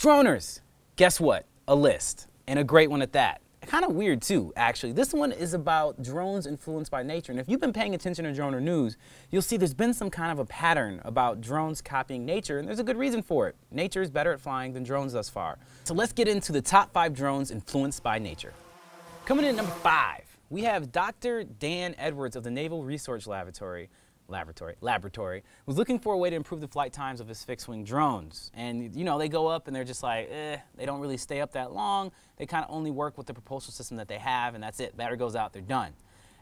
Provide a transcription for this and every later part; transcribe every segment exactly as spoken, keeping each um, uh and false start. Droners! Guess what? A list. And a great one at that. Kind of weird too, actually. This one is about drones influenced by nature. And if you've been paying attention to droner news, you'll see there's been some kind of a pattern about drones copying nature, and there's a good reason for it. Nature is better at flying than drones thus far. So let's get into the top five drones influenced by nature. Coming in at number five, we have Doctor Dan Edwards of the Naval Research Laboratory. Laboratory, laboratory, was looking for a way to improve the flight times of his fixed-wing drones. And, you know, they go up and they're just like, eh, they don't really stay up that long. They kind of only work with the propulsion system that they have, and that's it. Battery goes out, they're done.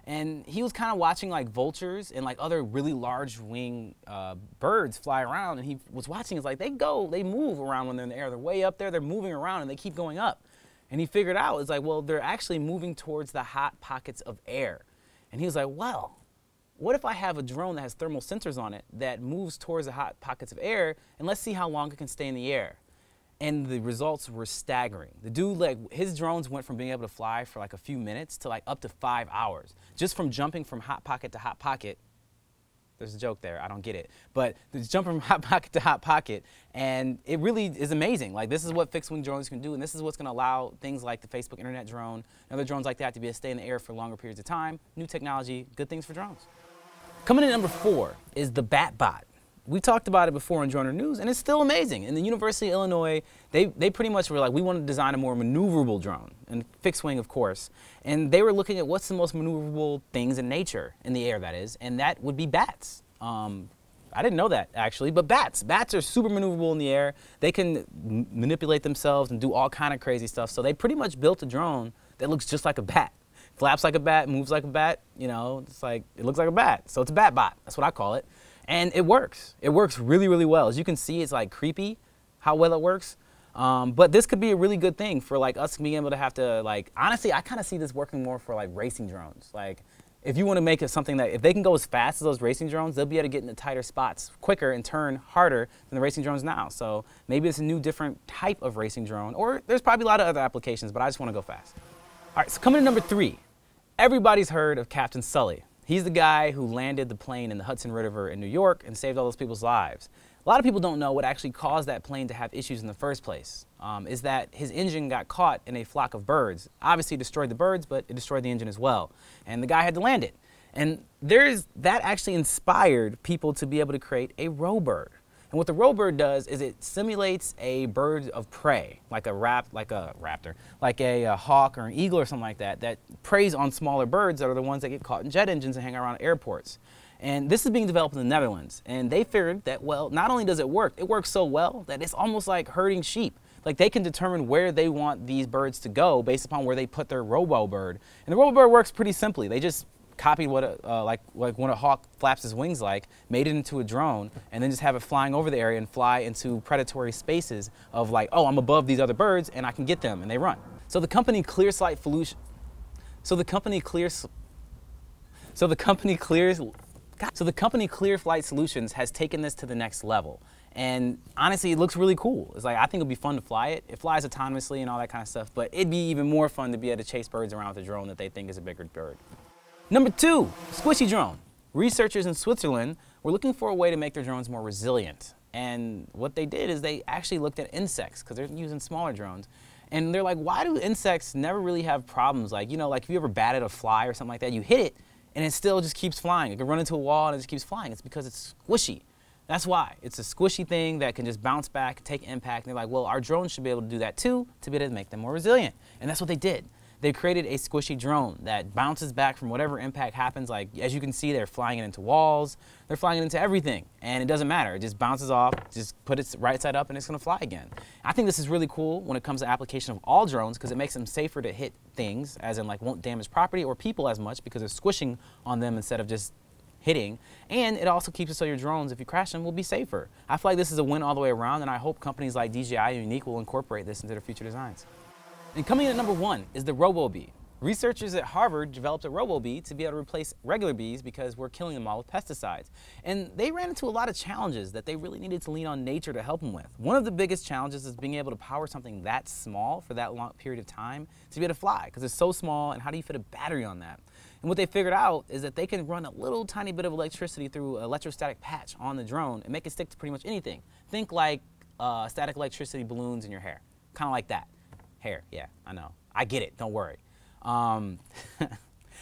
And he was kind of watching, like, vultures and, like, other really large wing uh, birds fly around, and he was watching. It's like, they go, they move around when they're in the air. They're way up there, they're moving around, and they keep going up. And he figured out, it's like, well, they're actually moving towards the hot pockets of air. And he was like, well, what if I have a drone that has thermal sensors on it that moves towards the hot pockets of air, and let's see how long it can stay in the air? And the results were staggering. The dude, like, his drones went from being able to fly for like a few minutes to like up to five hours, just from jumping from hot pocket to hot pocket. There's a joke there, I don't get it. But just jump from hot pocket to hot pocket, and it really is amazing. Like, this is what fixed-wing drones can do, and this is what's gonna allow things like the Facebook Internet drone and other drones like that to be able to stay in the air for longer periods of time. New technology, good things for drones. Coming in at number four is the BatBot. We talked about it before on Droner News, and it's still amazing. In the University of Illinois, they, they pretty much were like, we want to design a more maneuverable drone, and fixed wing, of course. And they were looking at what's the most maneuverable things in nature, in the air that is, and that would be bats. Um, I didn't know that, actually, but bats. Bats are super maneuverable in the air. They can m manipulate themselves and do all kind of crazy stuff, so they pretty much built a drone that looks just like a bat. Flaps like a bat, moves like a bat, you know, it's like, it looks like a bat. So it's a bat bot, that's what I call it. And it works. It works really, really well. As you can see, it's like creepy how well it works. Um, but this could be a really good thing for like us being able to have to like, honestly, I kind of see this working more for like racing drones. Like if you want to make it something that, if they can go as fast as those racing drones, they'll be able to get into tighter spots quicker and turn harder than the racing drones now. So maybe it's a new different type of racing drone, or there's probably a lot of other applications, but I just want to go fast. All right, so coming to number three, everybody's heard of Captain Sully. He's the guy who landed the plane in the Hudson River in New York and saved all those people's lives. A lot of people don't know what actually caused that plane to have issues in the first place, um, is that his engine got caught in a flock of birds. Obviously it destroyed the birds, but it destroyed the engine as well. And the guy had to land it. And there's, that actually inspired people to be able to create a Ro-Bird. And what the Ro-Bird does is it simulates a bird of prey, like a rap, like a raptor, like a, a hawk or an eagle or something like that, that preys on smaller birds that are the ones that get caught in jet engines and hang around airports. And this is being developed in the Netherlands. And they figured that, well, not only does it work, it works so well that it's almost like herding sheep. Like they can determine where they want these birds to go based upon where they put their Robo-Bird. And the Robo-Bird works pretty simply. They just copied what a, uh, like, like when a hawk flaps his wings like, made it into a drone, and then just have it flying over the area and fly into predatory spaces of like, oh, I'm above these other birds and I can get them, and they run. So the company Clear Flight Solutions, so the company Clear, so the company Clears, God, so the company Clear Flight Solutions has taken this to the next level. And honestly, it looks really cool. It's like, I think it'd be fun to fly it. It flies autonomously and all that kind of stuff, but it'd be even more fun to be able to chase birds around with a drone that they think is a bigger bird. Number two, squishy drone. Researchers in Switzerland were looking for a way to make their drones more resilient. And what they did is they actually looked at insects, because they're using smaller drones. And they're like, why do insects never really have problems? Like, you know, like if you ever batted a fly or something like that, you hit it and it still just keeps flying. It can run into a wall and it just keeps flying. It's because it's squishy. That's why. It's a squishy thing that can just bounce back, take impact. And they're like, well, our drones should be able to do that too, to be able to make them more resilient. And that's what they did. They created a squishy drone that bounces back from whatever impact happens. Like, as you can see, they're flying it into walls, they're flying it into everything, and it doesn't matter. It just bounces off, just put it right side up, and it's gonna fly again. I think this is really cool when it comes to application of all drones, because it makes them safer to hit things, as in like won't damage property or people as much, because they're squishing on them instead of just hitting. And it also keeps it so your drones, if you crash them, will be safer. I feel like this is a win all the way around, and I hope companies like D J I and Unique will incorporate this into their future designs. And coming in at number one is the RoboBee. Researchers at Harvard developed a RoboBee to be able to replace regular bees because we're killing them all with pesticides. And they ran into a lot of challenges that they really needed to lean on nature to help them with. One of the biggest challenges is being able to power something that small for that long period of time to be able to fly, because it's so small, and how do you fit a battery on that? And what they figured out is that they can run a little tiny bit of electricity through an electrostatic patch on the drone and make it stick to pretty much anything. Think like uh, static electricity balloons in your hair. Kind of like that. Hair, yeah, I know. I get it, don't worry. Um,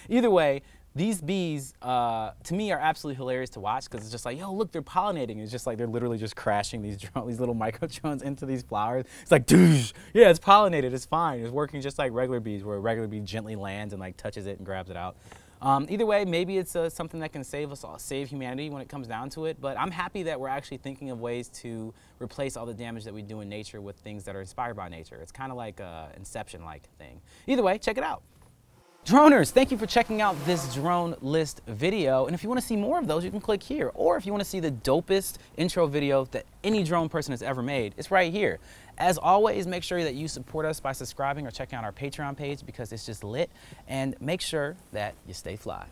either way, these bees, uh, to me, are absolutely hilarious to watch because it's just like, yo, look, they're pollinating. It's just like they're literally just crashing these drones, these little micro-drones into these flowers. It's like, doosh, yeah, it's pollinated, it's fine. It's working just like regular bees, where a regular bee gently lands and like touches it and grabs it out. Um, either way, maybe it's uh, something that can save us all, save humanity when it comes down to it. But I'm happy that we're actually thinking of ways to replace all the damage that we do in nature with things that are inspired by nature. It's kind of like an Inception-like thing. Either way, check it out. Droners, thank you for checking out this drone list video. And if you want to see more of those, you can click here. Or if you want to see the dopest intro video that any drone person has ever made, it's right here. As always, make sure that you support us by subscribing or checking out our Patreon page because it's just lit. And make sure that you stay fly.